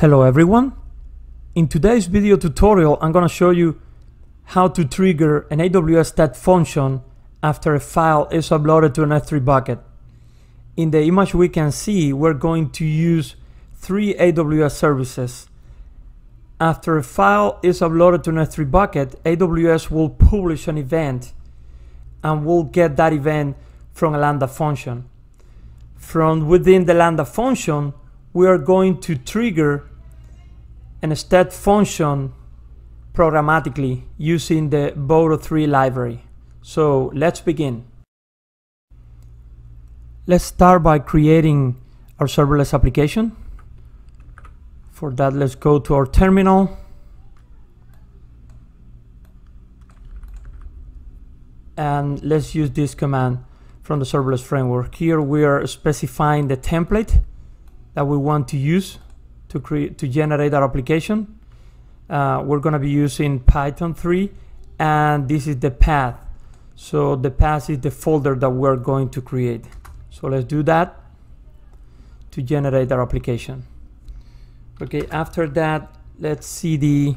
Hello everyone. In today's video tutorial, I'm going to show you how to trigger an AWS Step Function after a file is uploaded to an S3 bucket. In the image we can see, we're going to use three AWS services. After a file is uploaded to an S3 bucket, AWS will publish an event and we'll get that event from a Lambda function. From within the Lambda function, we are going to trigger a step function programmatically using the boto3 library. So let's begin. Let's start by creating our serverless application. For that, let's go to our terminal and let's use this command from the serverless framework. Here we are specifying the template that we want to use to generate our application. We're going to be using Python 3, and this is the path. So the path is the folder that we're going to create. So let's do that to generate our application. Okay, after that, let's cd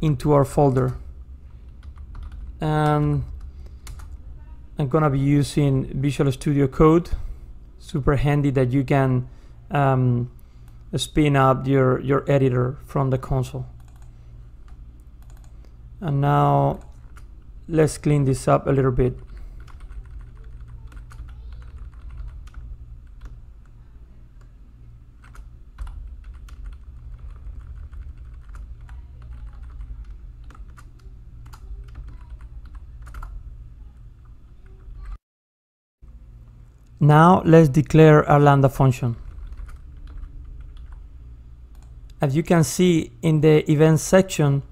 into our folder. And I'm going to be using Visual Studio Code. Super handy that you can spin up your editor from the console. And now let's clean this up a little bit. Now let's declare our Lambda function. As you can see in the events section,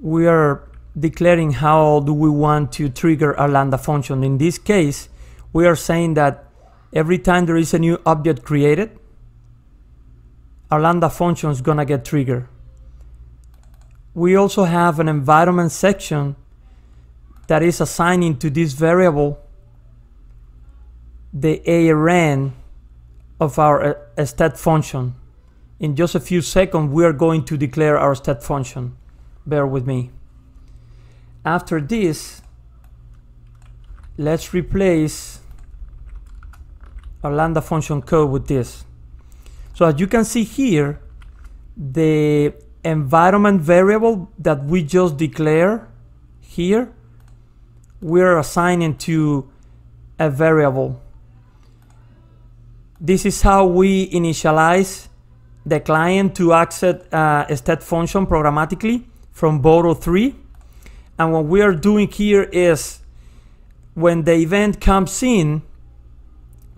we are declaring how do we want to trigger our Lambda function. In this case, we are saying that every time there is a new object created, our Lambda function is going to get triggered. We also have an environment section that is assigning to this variable the ARN of our step function. In just a few seconds, we are going to declare our step function. Bear with me. After this, let's replace our Lambda function code with this. So as you can see here, the environment variable that we just declared here, we're assigning to a variable. This is how we initialize the client to access a step function programmatically from boto3. And what we are doing here is when the event comes in,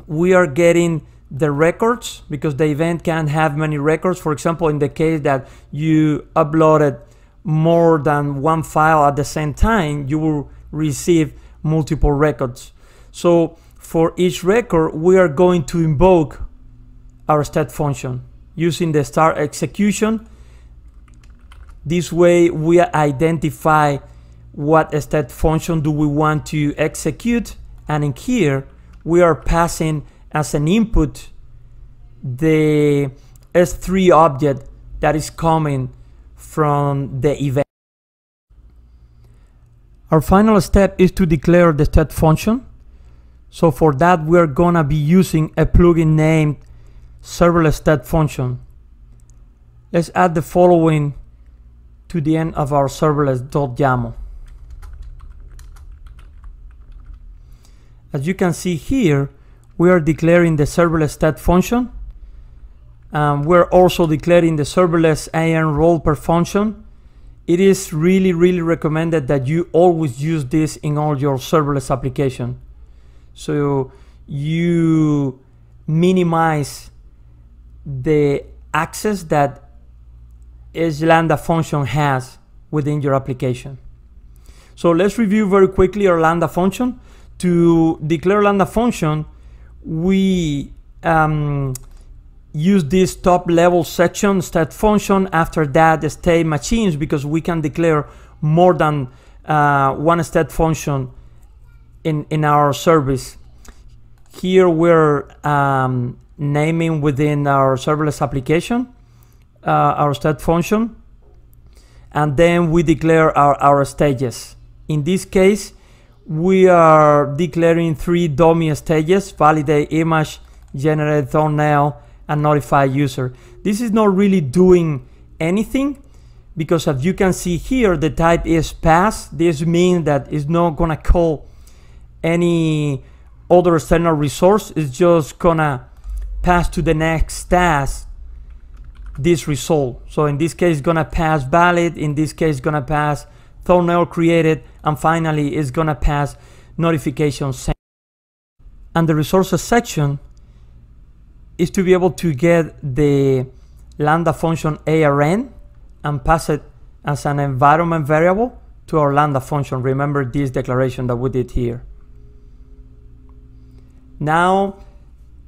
we are getting the records, because the event can have many records. For example, in the case that you uploaded more than one file at the same time, you will receive multiple records. So for each record, we are going to invoke our step function using the start execution. This way we identify what step function do we want to execute, and in here we are passing as an input the S3 object that is coming from the event. Our final step is to declare the step function. So for that, we are gonna be using a plugin named serverless step function. Let's add the following to the end of our serverless.yaml. As you can see here, we are declaring the serverless step function. We're also declaring the serverless-iam-roles-per-function. It is really recommended that you always use this in all your serverless application, so you minimize the access that each Lambda function has within your application. So let's review very quickly our Lambda function. To declare Lambda function, we use this top level section, step function. After that, the state machines, because we can declare more than one step function in our service. Here we're naming within our serverless application our step function, and then we declare our stages. In this case, we are declaring 3 dummy stages: validate image, generate thumbnail, and notify user. This is not really doing anything, because as you can see here, the type is pass. This means that it's not gonna call any other external resource. It's just gonna pass to the next task this result. So in this case, it's gonna pass valid. In this case, it's gonna pass thumbnail created, and finally it's gonna pass notification sent. And the resources section is to be able to get the Lambda function ARN and pass it as an environment variable to our Lambda function. Remember this declaration that we did here. Now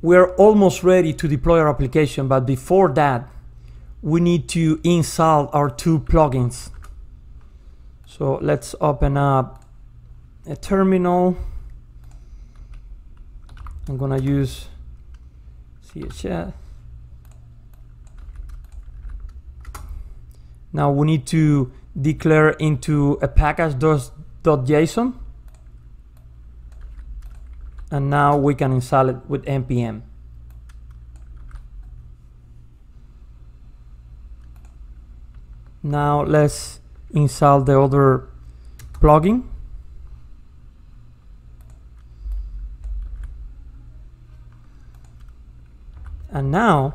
we're almost ready to deploy our application, but before that we need to install our 2 plugins. So let's open up a terminal. I'm gonna use CHS. Now we need to declare into a package.json, and now we can install it with npm. Now let's install the other plugin. And now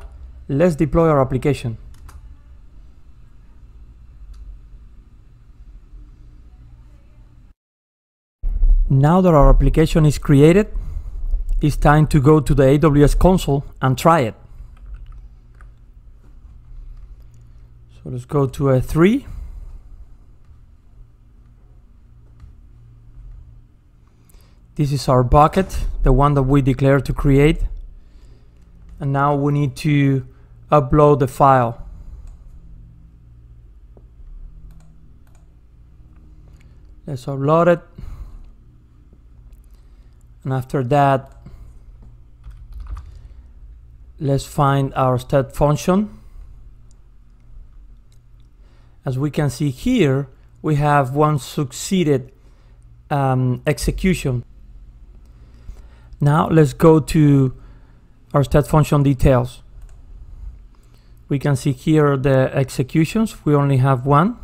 let's deploy our application. Now that our application is created, it's time to go to the AWS console and try it. So let's go to S3. This is our bucket, the one that we declared to create. And now we need to upload the file. Let's upload it. And after that, let's find our step function. As we can see here, we have one succeeded execution. Now let's go to our step function details. We can see here the executions. We only have one.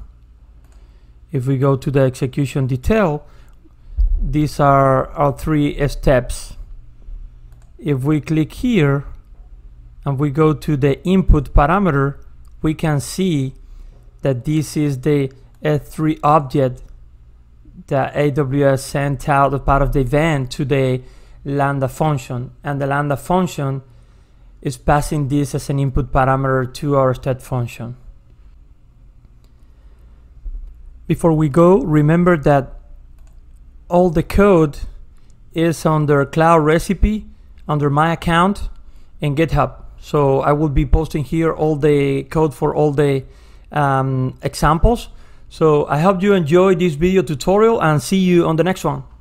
If we go to the execution detail, these are our 3 steps. If we click here and we go to the input parameter, we can see that this is the S3 object that AWS sent out as part of the event to the Lambda function, and the Lambda function is passing this as an input parameter to our step function. Before we go, remember that all the code is under Cloud Recipe, under my account in GitHub. So I will be posting here all the code for all the examples. So I hope you enjoyed this video tutorial, and see you on the next one.